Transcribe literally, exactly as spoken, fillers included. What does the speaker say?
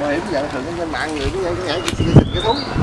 Bảo hiểm dạng thường cái mạng người cũng vậy, cái nhảy cái thúng.